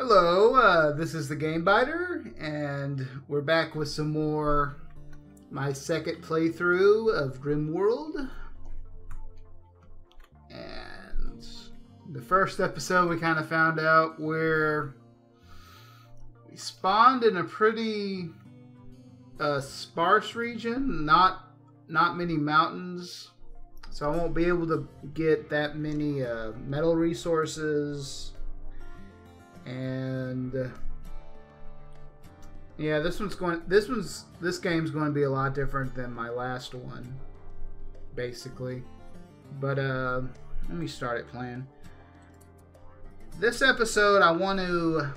Hello, this is the Game Biter, and we're back with some more, my second playthrough of Grimworld. And the first episode we kind of found out where we spawned in a pretty sparse region, not many mountains, so I won't be able to get that many metal resources. And yeah, this game's going to be a lot different than my last one, basically. But let me start it playing. This episode, I want to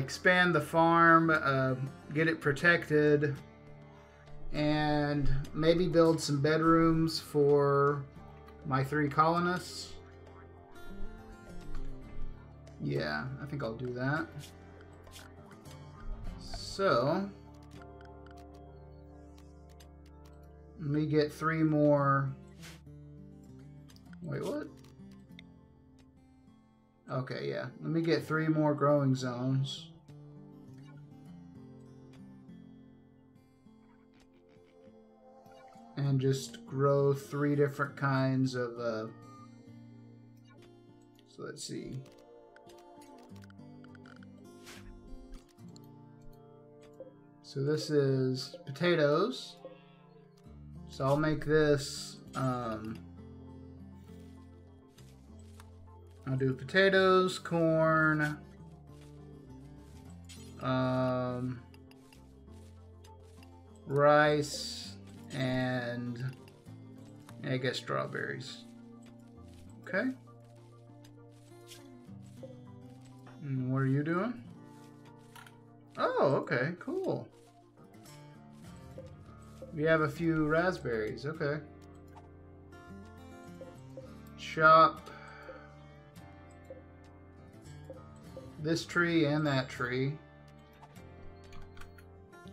expand the farm, get it protected, and maybe build some bedrooms for my 3 colonists. Yeah, I think I'll do that. So, let me get 3 more. Wait, what? Okay, yeah. Let me get 3 more growing zones. And just grow 3 different kinds of, so let's see. So this is potatoes. So I'll make this, I'll do potatoes, corn, rice, and I guess strawberries. Okay. And what are you doing? Oh, okay, cool. We have a few raspberries, okay. Chop this tree and that tree.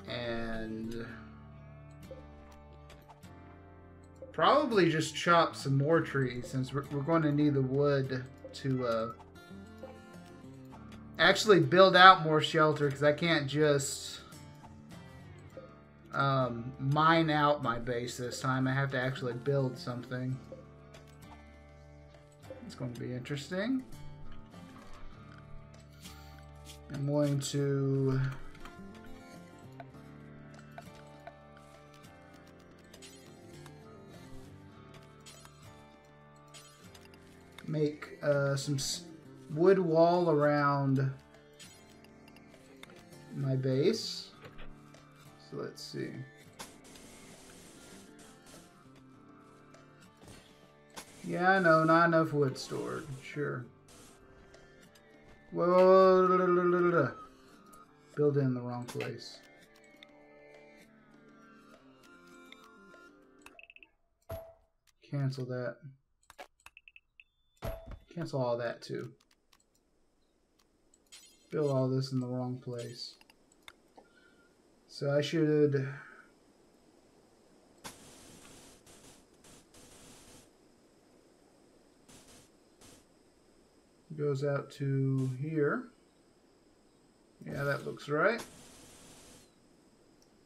And probably just chop some more trees since we're going to need the wood to actually build out more shelter, because I can't just mine out my base this time. I have to actually build something. It's going to be interesting. I'm going to make some wood wall around my base. So let's see. Yeah, I know, not enough wood stored. Sure. Whoa, da, da, da, da, da. Build in the wrong place. Cancel that. Cancel all that too. Build all this in the wrong place. So I should goes out to here. Yeah, that looks right.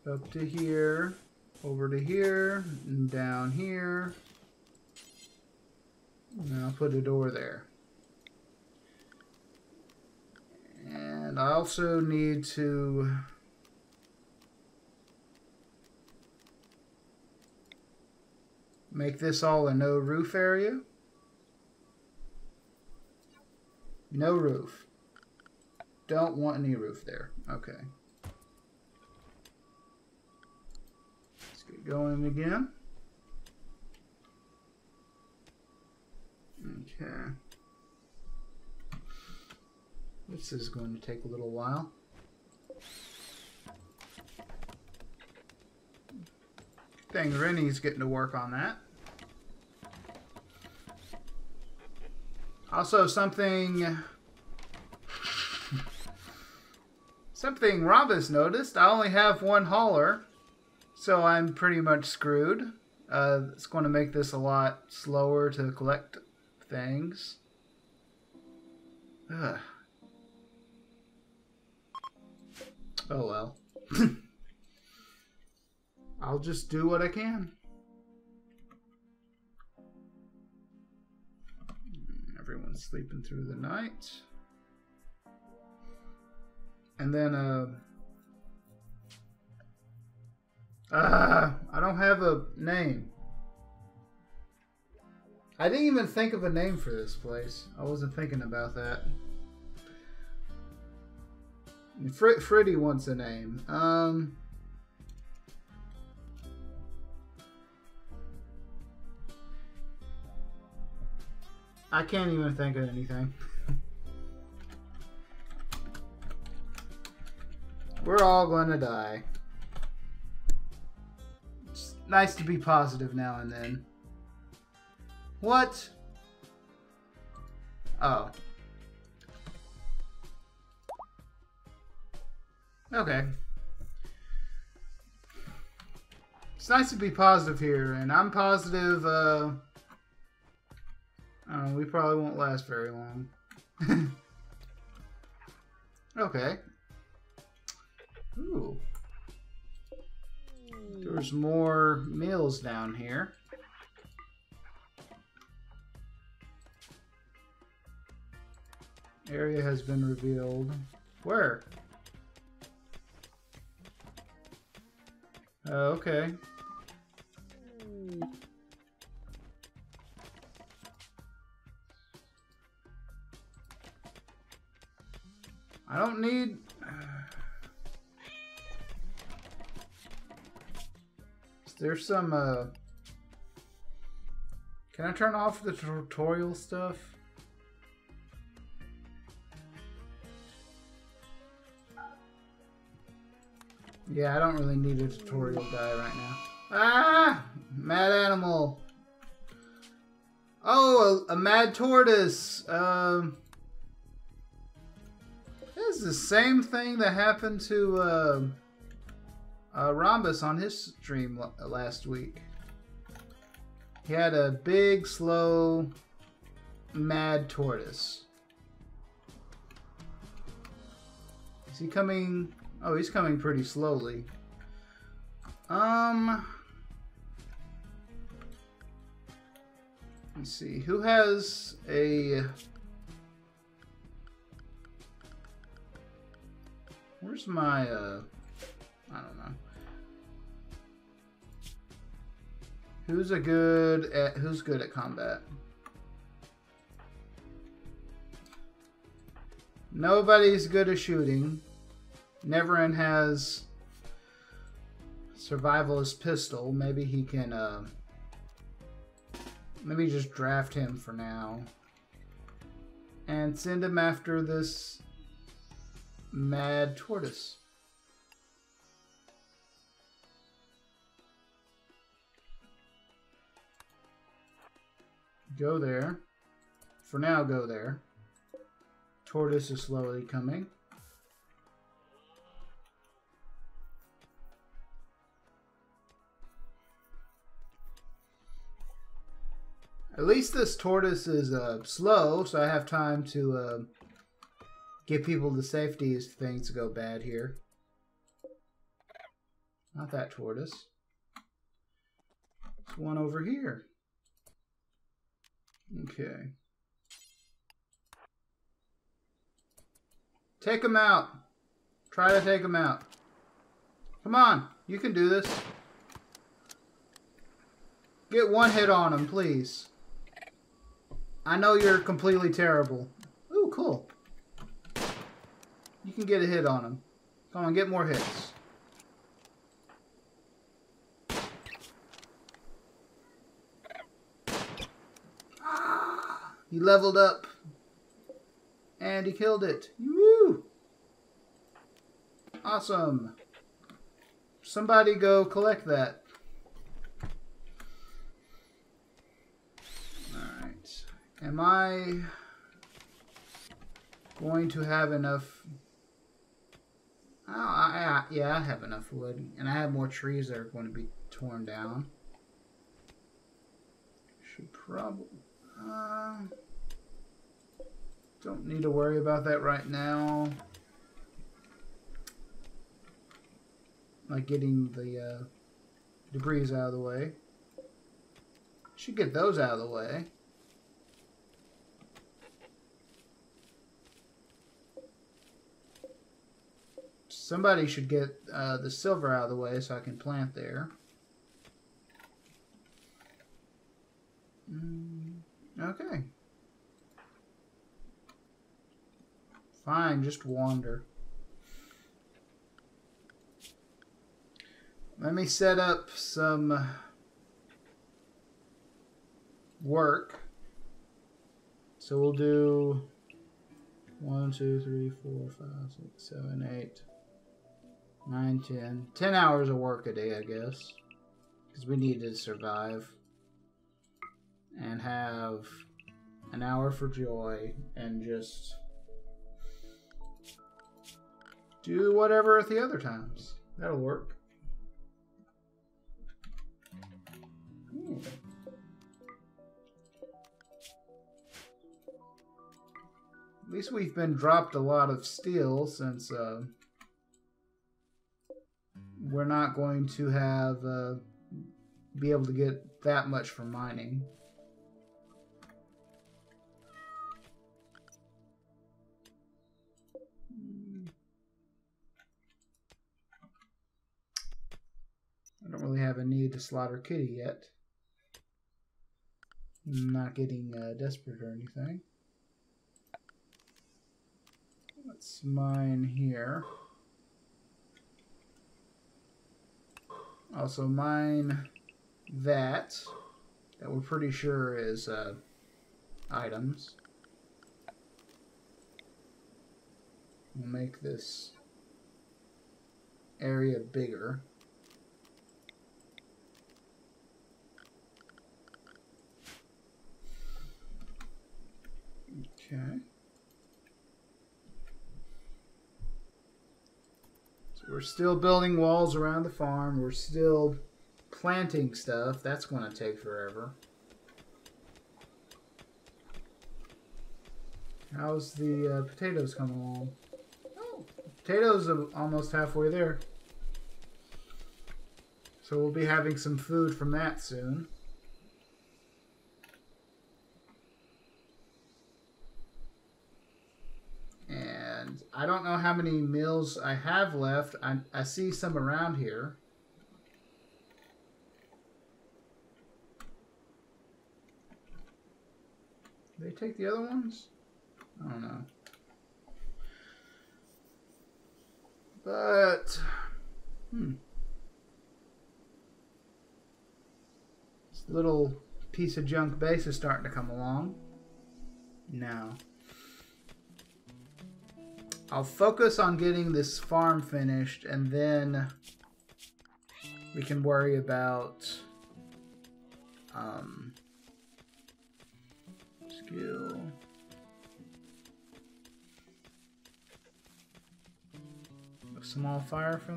Up to here, over to here, and down here. And I'll put a door there. And I also need to make this all a no roof area. No roof. Don't want any roof there. Okay. Let's get going again. Okay. This is going to take a little while. Dang, Rennie's getting to work on that. Also, something Rob has noticed. I only have 1 hauler, so I'm pretty much screwed. It's going to make this a lot slower to collect things. Ugh. Oh well. I'll just do what I can. Everyone's sleeping through the night. And then, I don't have a name. I didn't even think of a name for this place. I wasn't thinking about that. Freddie wants a name. I can't even think of anything. We're all gonna die. It's nice to be positive now and then. What? Oh. Okay. It's nice to be positive here, and I'm positive, we probably won't last very long. Okay. Ooh. There's more meals down here. Area has been revealed. Where? Okay. I don't need... Is there some... Can I turn off the tutorial stuff? Yeah, I don't really need a tutorial guy right now. Ah! Mad animal. Oh, a mad tortoise. This is the same thing that happened to Rhombus on his stream last week. He had a big, slow, mad tortoise. Is he coming... Oh, he's coming pretty slowly. Let's see. Who has a... Where's my, I don't know. Who's good at combat? Nobody's good at shooting. Neverin has survivalist pistol. Maybe he can, let me just draft him for now. And send him after this mad tortoise. Go there. For now, go there. Tortoise is slowly coming. At least this tortoise is slow, so I have time to get people to safety if things go bad here. Not that tortoise. There's one over here. Okay. Take him out. Try to take him out. Come on, you can do this. Get one hit on him, please. I know you're completely terrible. Ooh, cool. You can get a hit on him. Come on, get more hits. Ah, he leveled up. And he killed it. Woo! Awesome. Somebody go collect that. Am I going to have enough? Oh, yeah, I have enough wood. And I have more trees that are going to be torn down. Should probably... don't need to worry about that right now. like getting the debris out of the way. Should get those out of the way. Somebody should get the silver out of the way so I can plant there. Okay. Fine, just wander. Let me set up some work. So we'll do 1, 2, 3, 4, 5, 6, 7, 8, 9, 10. 10 hours of work a day, I guess. Because we need to survive. And have an hour for joy and just do whatever at the other times. That'll work. Ooh. At least we've been dropped a lot of steel since we're not going to have be able to get that much from mining. I don't really have a need to slaughter kitty yet. I'm not getting desperate or anything. Let's mine here. Also mine that we're pretty sure is items. We'll make this area bigger. Okay. So we're still building walls around the farm. We're still planting stuff. That's going to take forever. How's the potatoes coming along? Oh, potatoes are almost halfway there. So we'll be having some food from that soon. I don't know how many meals I have left. I see some around here. Did they take the other ones? I don't know. But, this little piece of junk base is starting to come along now. I'll focus on getting this farm finished, and then we can worry about skill. A small fire for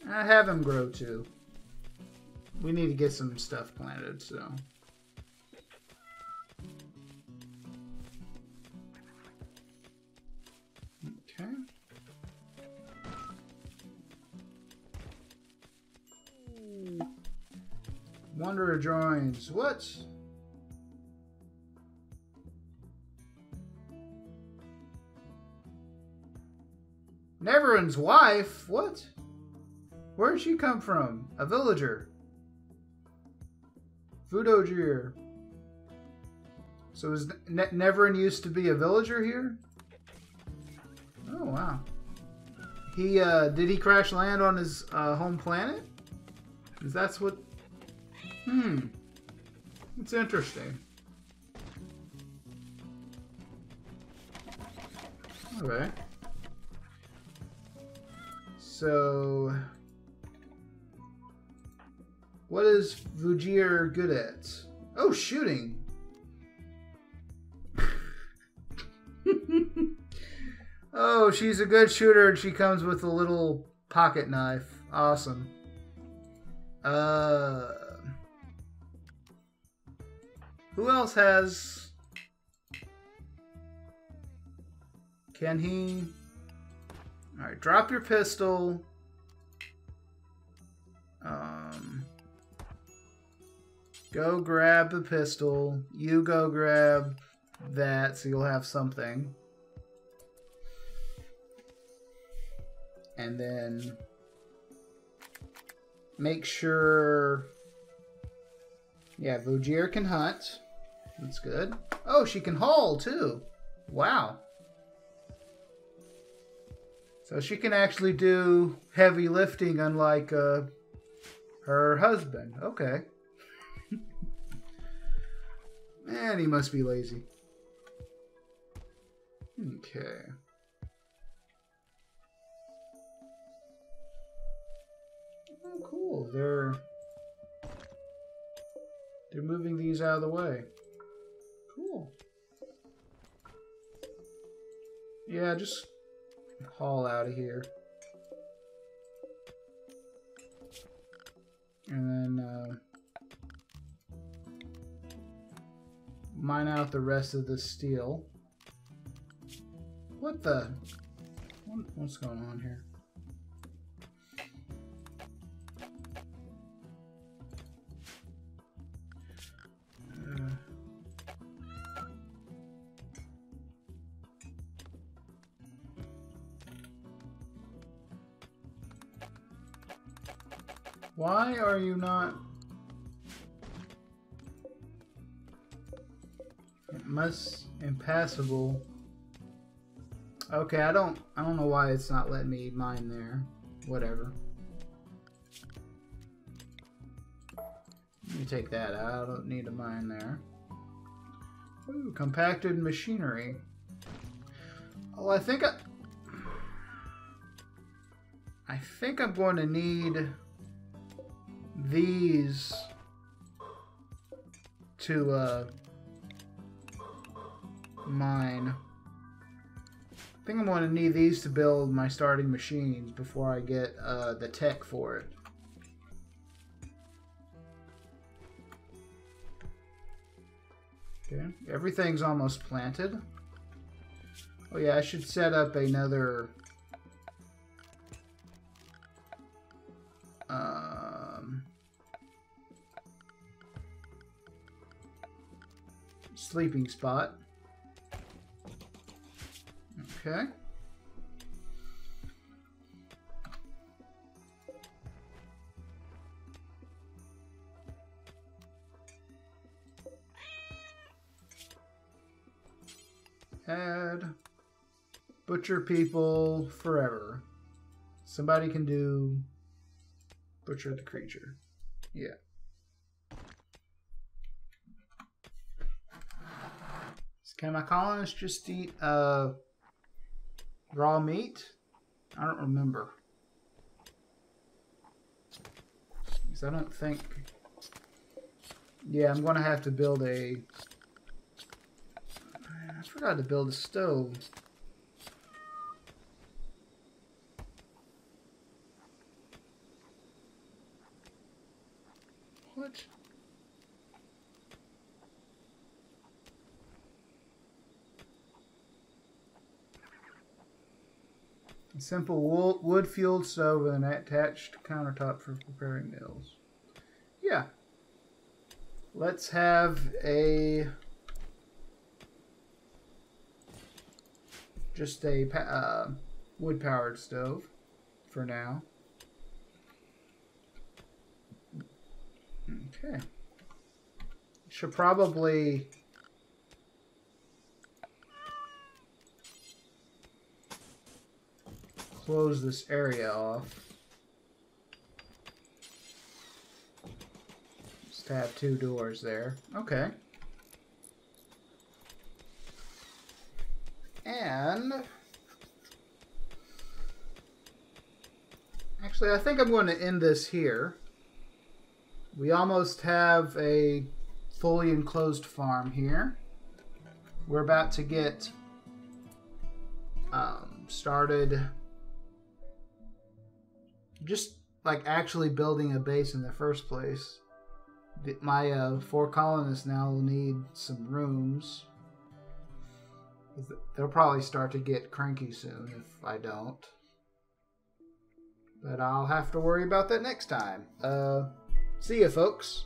that. I have him grow too. We need to get some stuff planted, so. Wanderer joins. What? Neverin's wife? What? Where'd she come from? A villager. Voodoojir. So is Neverin used to be a villager here? Oh, wow. He, did he crash land on his home planet? Is that's what... It's interesting. Alright. So... what is Voodoojir good at? Oh, shooting! Oh, she's a good shooter and she comes with a little pocket knife. Awesome. Who else has... can he... Alright, drop your pistol. Go grab the pistol. You go grab that, so you'll have something. And then make sure... Yeah, Voodoojir can hunt. That's good. Oh, she can haul, too. Wow. So she can actually do heavy lifting, unlike her husband. Okay. Man, he must be lazy. Okay. Oh, cool. They're moving these out of the way. Cool. Yeah, just haul out of here. And then mine out the rest of the steel. What the? What's going on here? Why are you not? It must impassable. Okay, I don't know why it's not letting me mine there. Whatever. Let me take that out. I don't need to mine there. Ooh, compacted machinery. Oh, I think I'm going to need these to mine. I think I'm going to need these to build my starting machines before I get the tech for it. Okay, everything's almost planted. Oh yeah, I should set up another sleeping spot. Okay. Add butcher people forever. Somebody can do butcher the creature. Yeah. Can my colonists just eat raw meat? I don't remember. Because I don't think... Yeah, I'm going to have to build a... I forgot to build a stove. What? Simple wood-fueled stove and an attached countertop for preparing meals. Yeah. Let's have a... Just a wood-powered stove for now. Okay. Should probably... close this area off. Just have two doors there. Okay. And actually, I think I'm going to end this here. We almost have a fully enclosed farm here. We're about to get started. Just like actually building a base in the first place. My 4 colonists now will need some rooms. They'll probably start to get cranky soon if I don't. But I'll have to worry about that next time. See ya, folks.